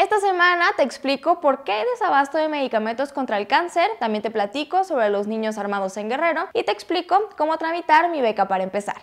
Esta semana te explico por qué hay desabasto de medicamentos contra el cáncer, también te platico sobre los niños armados en Guerrero y te explico cómo tramitar mi beca para empezar.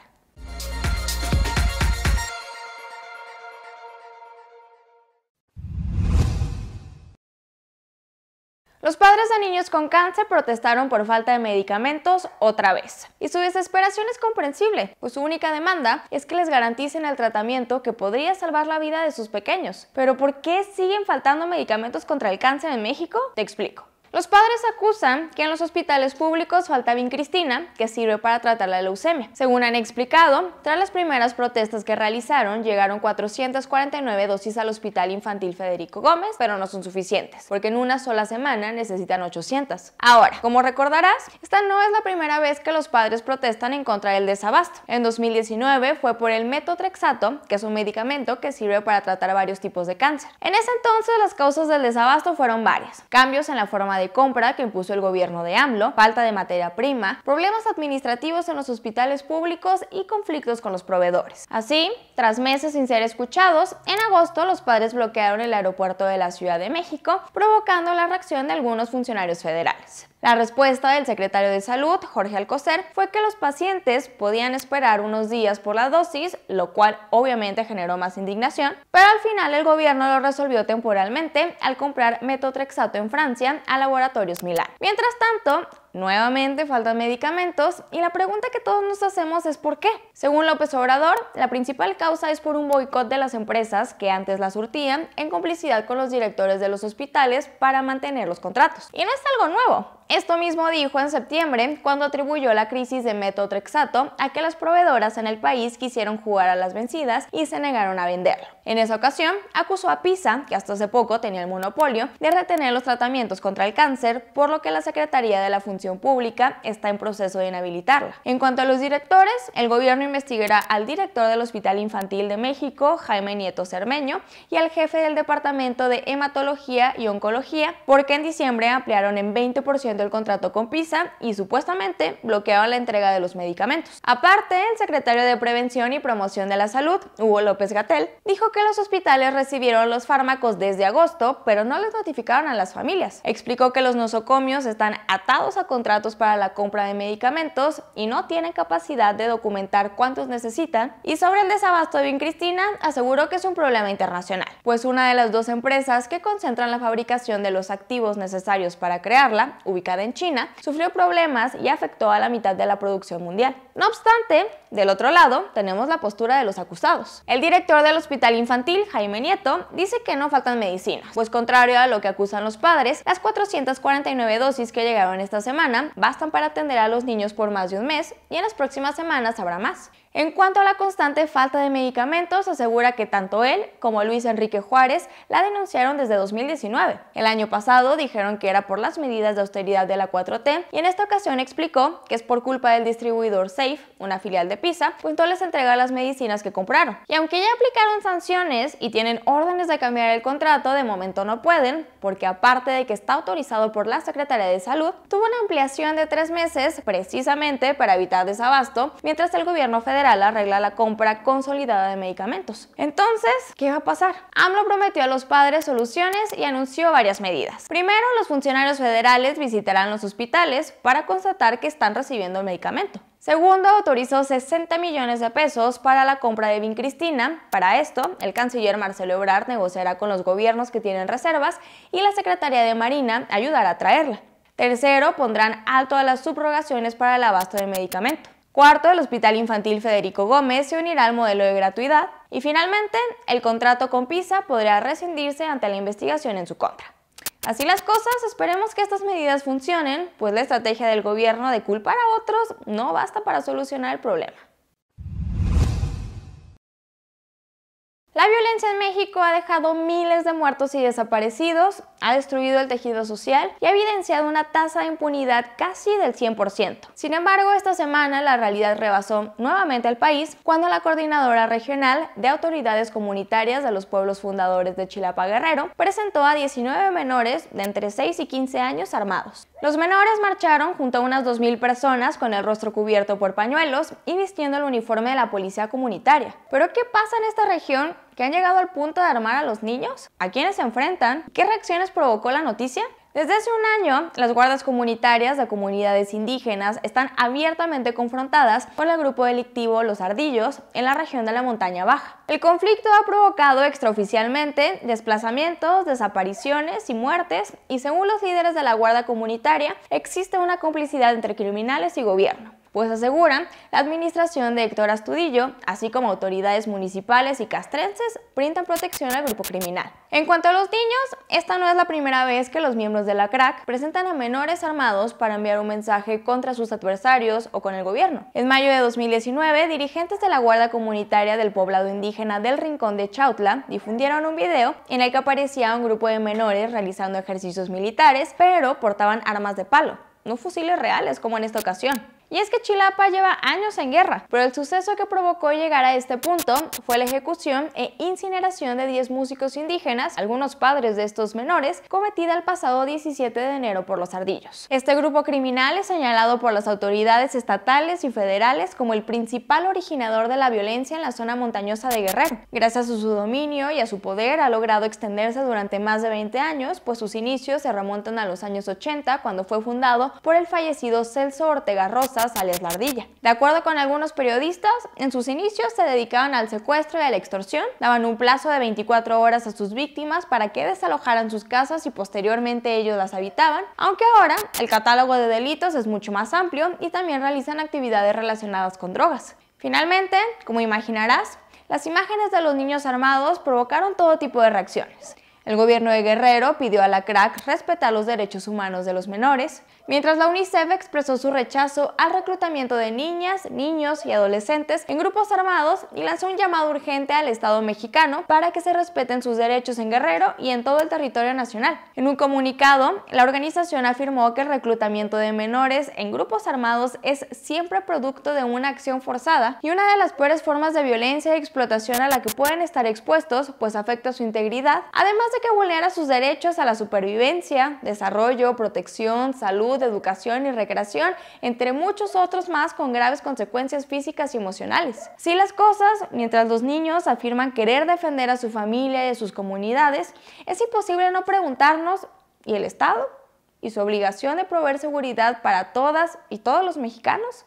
Los padres de niños con cáncer protestaron por falta de medicamentos otra vez. Y su desesperación es comprensible, pues su única demanda es que les garanticen el tratamiento que podría salvar la vida de sus pequeños. ¿Pero por qué siguen faltando medicamentos contra el cáncer en México? Te explico. Los padres acusan que en los hospitales públicos falta vincristina, que sirve para tratar la leucemia. Según han explicado, tras las primeras protestas que realizaron, llegaron 449 dosis al Hospital Infantil Federico Gómez, pero no son suficientes, porque en una sola semana necesitan 800. Ahora, como recordarás, esta no es la primera vez que los padres protestan en contra del desabasto. En 2019 fue por el metotrexato, que es un medicamento que sirve para tratar varios tipos de cáncer. En ese entonces, las causas del desabasto fueron varias. Cambios en la forma de compra que impuso el gobierno de AMLO, falta de materia prima, problemas administrativos en los hospitales públicos y conflictos con los proveedores. Así, tras meses sin ser escuchados, en agosto los padres bloquearon el aeropuerto de la Ciudad de México, provocando la reacción de algunos funcionarios federales. La respuesta del secretario de Salud, Jorge Alcocer, fue que los pacientes podían esperar unos días por la dosis, lo cual obviamente generó más indignación, pero al final el gobierno lo resolvió temporalmente al comprar metotrexato en Francia a laboratorios Milán. Mientras tanto, nuevamente faltan medicamentos y la pregunta que todos nos hacemos es ¿por qué? Según López Obrador, la principal causa es por un boicot de las empresas que antes las surtían en complicidad con los directores de los hospitales para mantener los contratos. Y no es algo nuevo. Esto mismo dijo en septiembre cuando atribuyó la crisis de metotrexato a que las proveedoras en el país quisieron jugar a las vencidas y se negaron a venderlo. En esa ocasión, acusó a PISA, que hasta hace poco tenía el monopolio, de retener los tratamientos contra el cáncer, por lo que la Secretaría de la Función Pública está en proceso de inhabilitarla. En cuanto a los directores, el gobierno investigará al director del Hospital Infantil de México, Jaime Nieto Cermeño, y al jefe del Departamento de Hematología y Oncología, porque en diciembre ampliaron en 20% el contrato con PISA y supuestamente bloqueaban la entrega de los medicamentos. Aparte, el secretario de Prevención y Promoción de la Salud, Hugo López-Gatell, dijo que los hospitales recibieron los fármacos desde agosto, pero no les notificaron a las familias. Explicó que los nosocomios están atados a contratos para la compra de medicamentos y no tienen capacidad de documentar cuántos necesitan. Y sobre el desabasto de vincristina, aseguró que es un problema internacional, pues una de las dos empresas que concentran la fabricación de los activos necesarios para crearla, en China, sufrió problemas y afectó a la mitad de la producción mundial. No obstante, del otro lado, tenemos la postura de los acusados. El director del Hospital Infantil, Jaime Nieto, dice que no faltan medicinas, pues contrario a lo que acusan los padres, las 449 dosis que llegaron esta semana bastan para atender a los niños por más de un mes y en las próximas semanas habrá más. En cuanto a la constante falta de medicamentos, asegura que tanto él como Luis Enrique Juárez la denunciaron desde 2019. El año pasado dijeron que era por las medidas de austeridad de la 4T y en esta ocasión explicó que es por culpa del distribuidor SAFE, una filial de PISA, pues no les entrega las medicinas que compraron. Y aunque ya aplicaron sanciones y tienen órdenes de cambiar el contrato, de momento no pueden, porque aparte de que está autorizado por la Secretaría de Salud, tuvo una ampliación de 3 meses precisamente para evitar desabasto, mientras el gobierno federal arregla la compra consolidada de medicamentos. Entonces, ¿qué va a pasar? AMLO prometió a los padres soluciones y anunció varias medidas. Primero, los funcionarios federales visitarán los hospitales para constatar que están recibiendo el medicamento. Segundo, autorizó 60 millones de pesos para la compra de vincristina. Para esto, el canciller Marcelo Ebrard negociará con los gobiernos que tienen reservas y la Secretaría de Marina ayudará a traerla. Tercero, pondrán alto a las subrogaciones para el abasto de medicamento. Cuarto, el Hospital Infantil Federico Gómez se unirá al modelo de gratuidad. Y finalmente, el contrato con PISA podrá rescindirse ante la investigación en su contra. Así las cosas, esperemos que estas medidas funcionen, pues la estrategia del gobierno de culpar a otros no basta para solucionar el problema. La violencia en México ha dejado miles de muertos y desaparecidos, ha destruido el tejido social y ha evidenciado una tasa de impunidad casi del 100%. Sin embargo, esta semana la realidad rebasó nuevamente al país cuando la Coordinadora Regional de Autoridades Comunitarias de los Pueblos Fundadores de Chilapa Guerrero presentó a 19 menores de entre 6 y 15 años armados. Los menores marcharon junto a unas 2,000 personas con el rostro cubierto por pañuelos y vistiendo el uniforme de la policía comunitaria. ¿Pero qué pasa en esta región que han llegado al punto de armar a los niños, a quienes se enfrentan, qué reacciones provocó la noticia. Desde hace un año, las guardas comunitarias de comunidades indígenas están abiertamente confrontadas con el grupo delictivo Los Ardillos en la región de la Montaña Baja. El conflicto ha provocado extraoficialmente desplazamientos, desapariciones y muertes, y según los líderes de la guarda comunitaria, existe una complicidad entre criminales y gobierno, pues aseguran la administración de Héctor Astudillo, así como autoridades municipales y castrenses, brindan protección al grupo criminal. En cuanto a los niños, esta no es la primera vez que los miembros de la CRAC presentan a menores armados para enviar un mensaje contra sus adversarios o con el gobierno. En mayo de 2019, dirigentes de la Guardia Comunitaria del poblado indígena del Rincón de Chautla difundieron un video en el que aparecía un grupo de menores realizando ejercicios militares, pero portaban armas de palo, no fusiles reales como en esta ocasión. Y es que Chilapa lleva años en guerra, pero el suceso que provocó llegar a este punto fue la ejecución e incineración de 10 músicos indígenas, algunos padres de estos menores, cometida el pasado 17 de enero por Los Ardillos. Este grupo criminal es señalado por las autoridades estatales y federales como el principal originador de la violencia en la zona montañosa de Guerrero. Gracias a su dominio y a su poder ha logrado extenderse durante más de 20 años, pues sus inicios se remontan a los años 80, cuando fue fundado por el fallecido Celso Ortega Rosa, alias La Ardilla. De acuerdo con algunos periodistas, en sus inicios se dedicaban al secuestro y a la extorsión, daban un plazo de 24 horas a sus víctimas para que desalojaran sus casas y posteriormente ellos las habitaban, aunque ahora el catálogo de delitos es mucho más amplio y también realizan actividades relacionadas con drogas. Finalmente, como imaginarás, las imágenes de los niños armados provocaron todo tipo de reacciones. El gobierno de Guerrero pidió a la CRAC respetar los derechos humanos de los menores, mientras la UNICEF expresó su rechazo al reclutamiento de niñas, niños y adolescentes en grupos armados y lanzó un llamado urgente al Estado mexicano para que se respeten sus derechos en Guerrero y en todo el territorio nacional. En un comunicado, la organización afirmó que el reclutamiento de menores en grupos armados es siempre producto de una acción forzada y una de las peores formas de violencia y explotación a la que pueden estar expuestos, pues afecta su integridad, además de que vulnera sus derechos a la supervivencia, desarrollo, protección, salud, educación y recreación, entre muchos otros más, con graves consecuencias físicas y emocionales. Así las cosas, mientras los niños afirman querer defender a su familia y a sus comunidades, es imposible no preguntarnos, ¿y el Estado? ¿Y su obligación de proveer seguridad para todas y todos los mexicanos?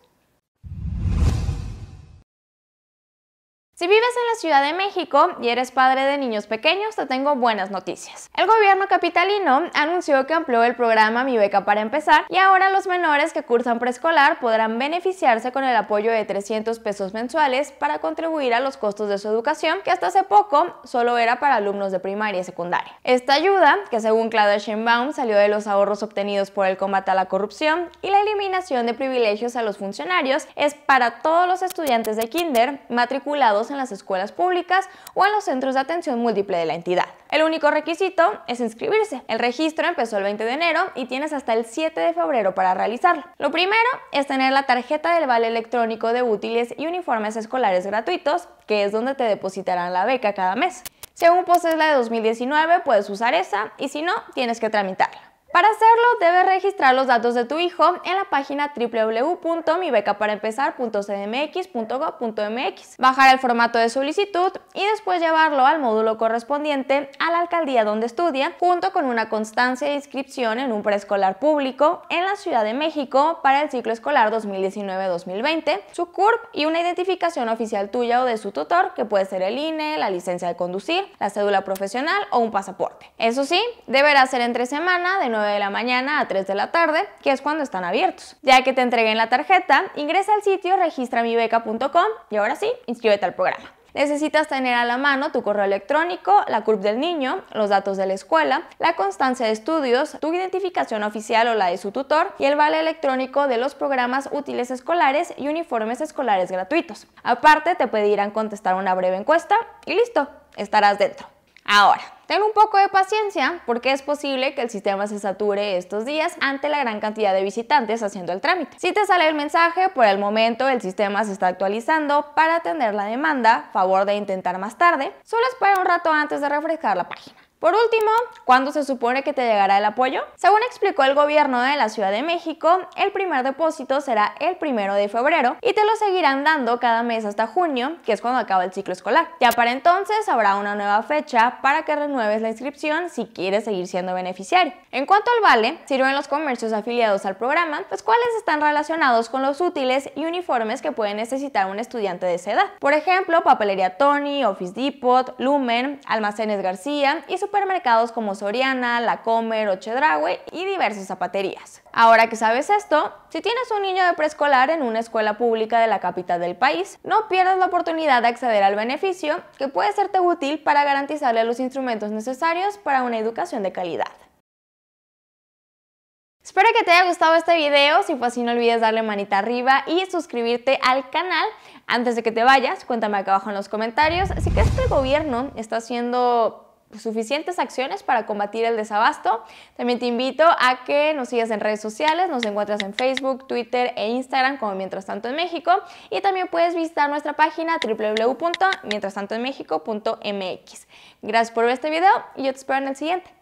Si vives en la Ciudad de México y eres padre de niños pequeños, te tengo buenas noticias. El gobierno capitalino anunció que amplió el programa Mi Beca para Empezar y ahora los menores que cursan preescolar podrán beneficiarse con el apoyo de 300 pesos mensuales para contribuir a los costos de su educación, que hasta hace poco solo era para alumnos de primaria y secundaria. Esta ayuda, que según Claudia Sheinbaum salió de los ahorros obtenidos por el combate a la corrupción y la eliminación de privilegios a los funcionarios, es para todos los estudiantes de kinder matriculados en las escuelas públicas o en los centros de atención múltiple de la entidad. El único requisito es inscribirse. El registro empezó el 20 de enero y tienes hasta el 7 de febrero para realizarlo. Lo primero es tener la tarjeta del vale electrónico de útiles y uniformes escolares gratuitos, que es donde te depositarán la beca cada mes. Si aún posees la de 2019, puedes usar esa, y si no, tienes que tramitarla. Para hacerlo, debes registrar los datos de tu hijo en la página www.mibecaparaempezar.cdmx.gob.mx, bajar el formato de solicitud y después llevarlo al módulo correspondiente a la alcaldía donde estudia, junto con una constancia de inscripción en un preescolar público en la Ciudad de México para el ciclo escolar 2019-2020, su CURP y una identificación oficial tuya o de su tutor, que puede ser el INE, la licencia de conducir, la cédula profesional o un pasaporte. Eso sí, deberá ser entre semana de 9 de la mañana a 3 de la tarde, que es cuando están abiertos. Ya que te entreguen la tarjeta, ingresa al sitio registramibeca.com y ahora sí, inscríbete al programa. Necesitas tener a la mano tu correo electrónico, la CURP del niño, los datos de la escuela, la constancia de estudios, tu identificación oficial o la de su tutor y el vale electrónico de los programas útiles escolares y uniformes escolares gratuitos. Aparte, te pedirán contestar una breve encuesta y listo, estarás dentro. Ahora, ten un poco de paciencia, porque es posible que el sistema se sature estos días ante la gran cantidad de visitantes haciendo el trámite. Si te sale el mensaje, por el momento el sistema se está actualizando para atender la demanda, favor de intentar más tarde, solo espera un rato antes de refrescar la página. Por último, ¿Cuándo se supone que te llegará el apoyo? Según explicó el gobierno de la Ciudad de México, el primer depósito será el 1 de febrero y te lo seguirán dando cada mes hasta junio, que es cuando acaba el ciclo escolar. Ya para entonces habrá una nueva fecha para que renueves la inscripción si quieres seguir siendo beneficiario. En cuanto al vale, sirven los comercios afiliados al programa, los cuales están relacionados con los útiles y uniformes que puede necesitar un estudiante de esa edad. Por ejemplo, papelería Tony, Office Depot, Lumen, Almacenes García y supermercados como Soriana, La Comer o Chedraui y diversas zapaterías. Ahora que sabes esto, si tienes un niño de preescolar en una escuela pública de la capital del país, no pierdas la oportunidad de acceder al beneficio que puede serte útil para garantizarle los instrumentos necesarios para una educación de calidad. Espero que te haya gustado este video, si fue así no olvides darle manita arriba y suscribirte al canal. Antes de que te vayas, cuéntame acá abajo en los comentarios si crees que el gobierno está haciendo suficientes acciones para combatir el desabasto. También te invito a que nos sigas en redes sociales, nos encuentras en Facebook, Twitter e Instagram como Mientras Tanto en México y también puedes visitar nuestra página www.mientrastantoenmexico.mx. Gracias por ver este video y yo te espero en el siguiente.